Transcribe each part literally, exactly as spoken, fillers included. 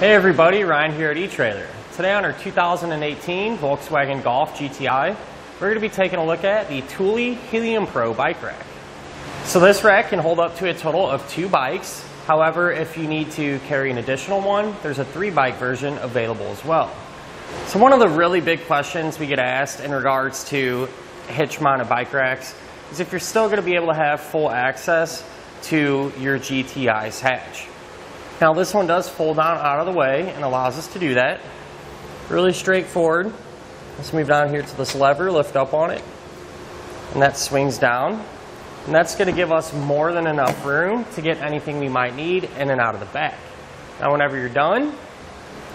Hey everybody, Ryan here at etrailer. Today on our two thousand eighteen Volkswagen Golf G T I, we're going to be taking a look at the Thule Helium Pro bike rack. So this rack can hold up to a total of two bikes. However, if you need to carry an additional one, there's a three bike version available as well. So one of the really big questions we get asked in regards to hitch mounted bike racks is if you're still going to be able to have full access to your G T I's hatch. Now this one does fold down out of the way and allows us to do that. Really straightforward. Let's move down here to this lever, lift up on it, and that swings down. And that's going to give us more than enough room to get anything we might need in and out of the back. Now whenever you're done,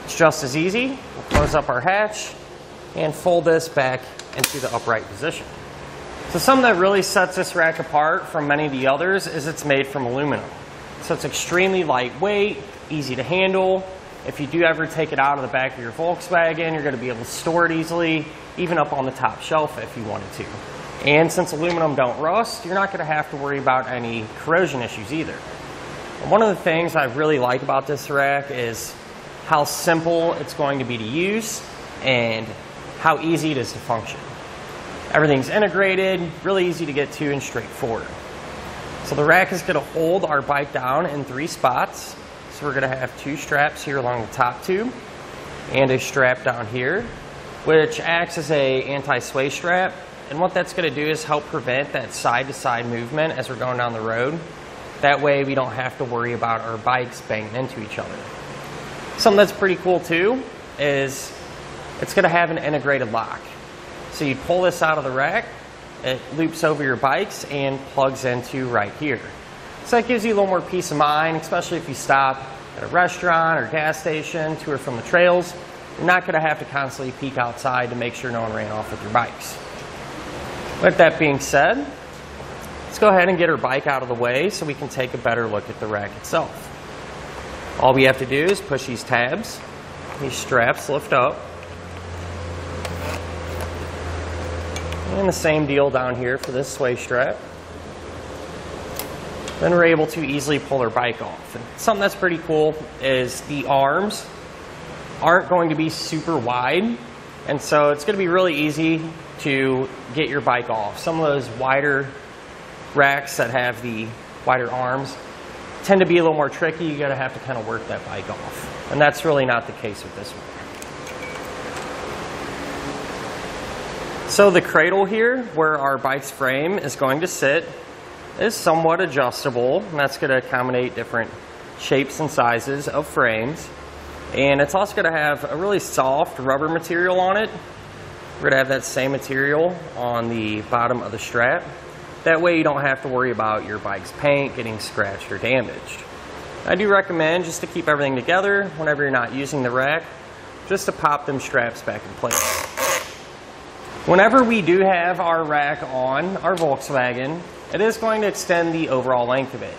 it's just as easy. We'll close up our hatch and fold this back into the upright position. So something that really sets this rack apart from many of the others is it's made from aluminum. So it's extremely lightweight, easy to handle. If you do ever take it out of the back of your Volkswagen, you're going to be able to store it easily, even up on the top shelf if you wanted to. And since aluminum don't rust, you're not going to have to worry about any corrosion issues either. One of the things I really like about this rack is how simple it's going to be to use and how easy it is to function. Everything's integrated, really easy to get to and straightforward. So the rack is going to hold our bike down in three spots. So we're going to have two straps here along the top tube and a strap down here, which acts as a anti-sway strap. And what that's going to do is help prevent that side-to-side movement as we're going down the road. That way we don't have to worry about our bikes banging into each other. Something that's pretty cool too is it's going to have an integrated lock. So you pull this out of the rack, it loops over your bikes and plugs into right here. So that gives you a little more peace of mind, especially if you stop at a restaurant or gas station to or from the trails. You're not going to have to constantly peek outside to make sure no one ran off with your bikes. With that being said, let's go ahead and get our bike out of the way so we can take a better look at the rack itself. All we have to do is push these tabs, these straps lift up. And the same deal down here for this sway strap. Then we're able to easily pull our bike off. And something that's pretty cool is the arms aren't going to be super wide. And so it's going to be really easy to get your bike off. Some of those wider racks that have the wider arms tend to be a little more tricky. You're going to have to kind of work that bike off. And that's really not the case with this one. So the cradle here, where our bike's frame is going to sit, is somewhat adjustable, and that's going to accommodate different shapes and sizes of frames. And it's also going to have a really soft rubber material on it. We're going to have that same material on the bottom of the strap. That way you don't have to worry about your bike's paint getting scratched or damaged. I do recommend, just to keep everything together whenever you're not using the rack, just to pop them straps back in place. Whenever we do have our rack on our Volkswagen, it is going to extend the overall length of it.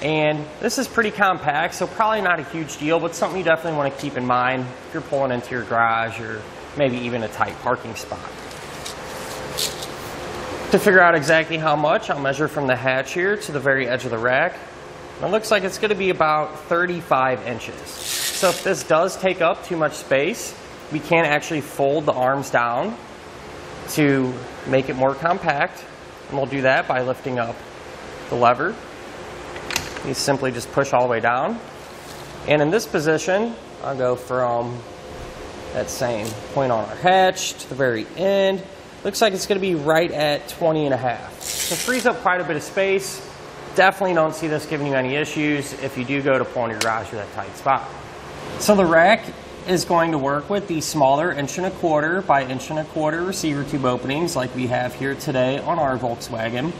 And this is pretty compact, so probably not a huge deal, but something you definitely want to keep in mind if you're pulling into your garage or maybe even a tight parking spot. To figure out exactly how much, I'll measure from the hatch here to the very edge of the rack. It looks like it's going to be about thirty-five inches. So if this does take up too much space, we can actually fold the arms down to make it more compact, and we'll do that by lifting up the lever. You simply just push all the way down, and in this position I'll go from that same point on our hatch to the very end. Looks like it's going to be right at twenty and a half. So it frees up quite a bit of space. Definitely don't see this giving you any issues if you do go to pull in your garage or that tight spot. So the rack is going to work with the smaller inch and a quarter by inch and a quarter receiver tube openings like we have here today on our Volkswagen,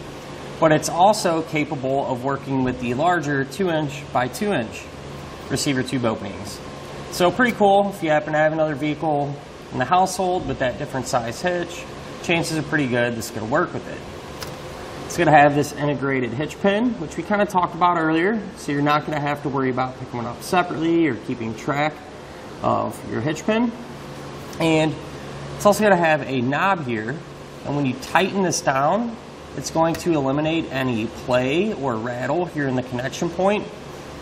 but it's also capable of working with the larger two inch by two inch receiver tube openings. So pretty cool. If you happen to have another vehicle in the household with that different size hitch, chances are pretty good this is going to work with it. It's going to have this integrated hitch pin, which we kind of talked about earlier, so you're not going to have to worry about picking one up separately or keeping track of your hitch pin. And it's also going to have a knob here, and when you tighten this down, it's going to eliminate any play or rattle here in the connection point.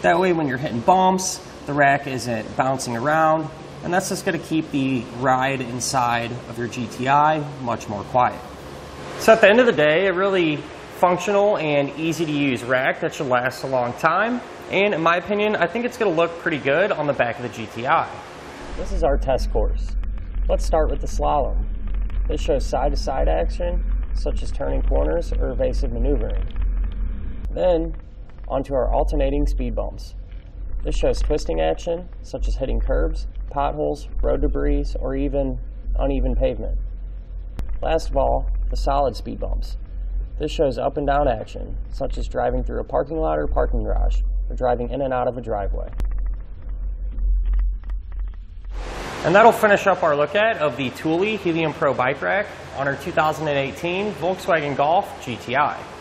That way when you're hitting bumps the rack isn't bouncing around, and that's just going to keep the ride inside of your G T I much more quiet. So at the end of the day, a really functional and easy to use rack that should last a long time, and in my opinion, I think it's going to look pretty good on the back of the G T I. This is our test course. Let's start with the slalom. This shows side-to-side action, such as turning corners or evasive maneuvering. Then, onto our alternating speed bumps. This shows twisting action, such as hitting curbs, potholes, road debris, or even uneven pavement. Last of all, the solid speed bumps. This shows up and down action, such as driving through a parking lot or parking garage, or driving in and out of a driveway. And that'll finish up our look at of the Thule Helium Pro bike rack on our two thousand eighteen Volkswagen Golf G T I.